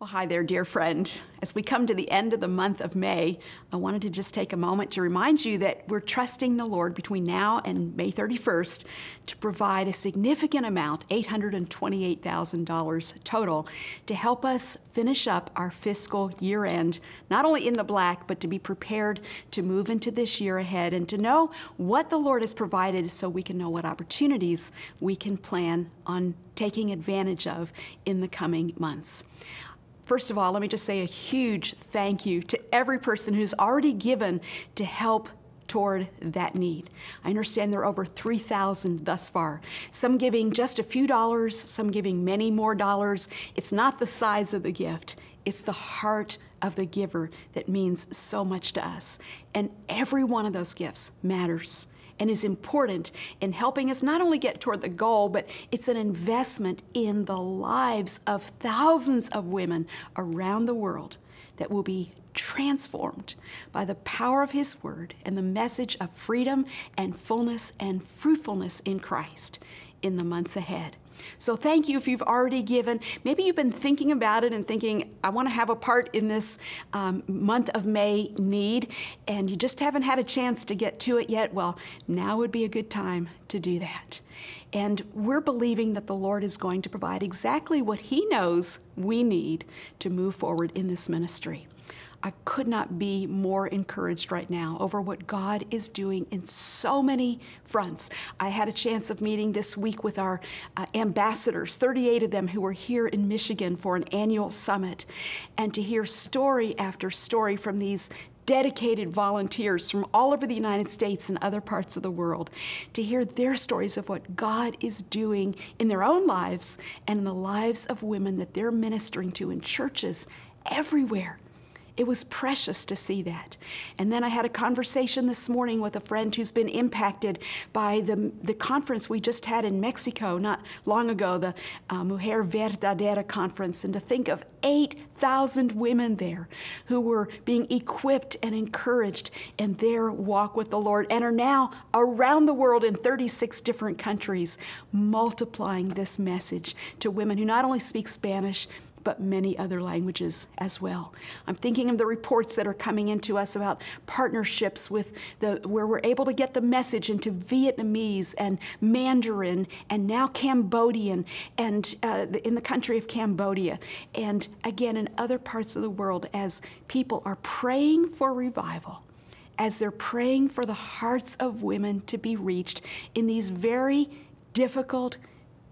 Well, hi there, dear friend. As we come to the end of the month of May, I wanted to just take a moment to remind you that we're trusting the Lord between now and May 31st to provide a significant amount, $828,000 total, to help us finish up our fiscal year end, not only in the black, but to be prepared to move into this year ahead and to know what the Lord has provided so we can know what opportunities we can plan on taking advantage of in the coming months. First of all, let me just say a huge thank you to every person who's already given to help toward that need. I understand there are over 3,000 thus far, some giving just a few dollars, some giving many more dollars. It's not the size of the gift, it's the heart of the giver that means so much to us. And every one of those gifts matters and is important in helping us not only get toward the goal, but it's an investment in the lives of thousands of women around the world that will be transformed by the power of His Word and the message of freedom and fullness and fruitfulness in Christ in the months ahead. So thank you if you've already given. Maybe you've been thinking about it and thinking, I want to have a part in this month of May need, and you just haven't had a chance to get to it yet. Well, now would be a good time to do that. And we're believing that the Lord is going to provide exactly what He knows we need to move forward in this ministry. I could not be more encouraged right now over what God is doing in so many fronts. I had a chance of meeting this week with our ambassadors, 38 of them who were here in Michigan for an annual summit, and to hear story after story from these dedicated volunteers from all over the United States and other parts of the world, to hear their stories of what God is doing in their own lives and in the lives of women that they're ministering to in churches everywhere. It was precious to see that. And then I had a conversation this morning with a friend who's been impacted by the conference we just had in Mexico not long ago, the Mujer Verdadera conference, and to think of 8,000 women there who were being equipped and encouraged in their walk with the Lord and are now around the world in 36 different countries multiplying this message to women who not only speak Spanish, but many other languages as well. I'm thinking of the reports that are coming into us about partnerships with where we're able to get the message into Vietnamese and Mandarin and now Cambodian and in the country of Cambodia. And again, in other parts of the world, as people are praying for revival, as they're praying for the hearts of women to be reached in these very difficult,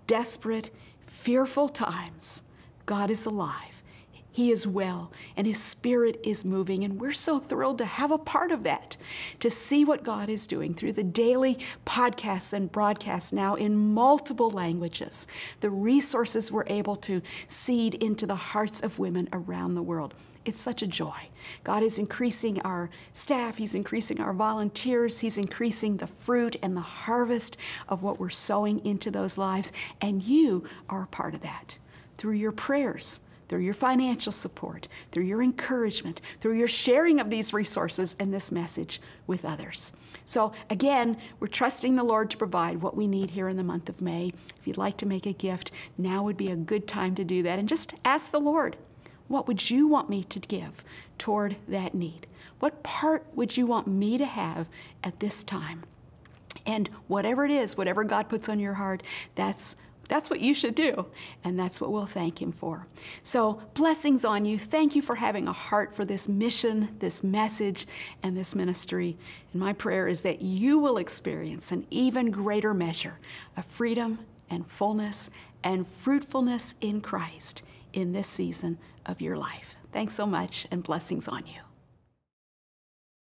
desperate, fearful times, God is alive, He is well, and His Spirit is moving, and we're so thrilled to have a part of that, to see what God is doing through the daily podcasts and broadcasts now in multiple languages, the resources we're able to seed into the hearts of women around the world. It's such a joy. God is increasing our staff, He's increasing our volunteers, He's increasing the fruit and the harvest of what we're sowing into those lives, and you are a part of that. Through your prayers, through your financial support, through your encouragement, through your sharing of these resources and this message with others. So again, we're trusting the Lord to provide what we need here in the month of May. If you'd like to make a gift, now would be a good time to do that. And just ask the Lord, what would you want me to give toward that need? What part would you want me to have at this time? And whatever it is, whatever God puts on your heart, that's what you should do, and that's what we'll thank Him for. So blessings on you. Thank you for having a heart for this mission, this message, and this ministry. And my prayer is that you will experience an even greater measure of freedom and fullness and fruitfulness in Christ in this season of your life. Thanks so much, and blessings on you.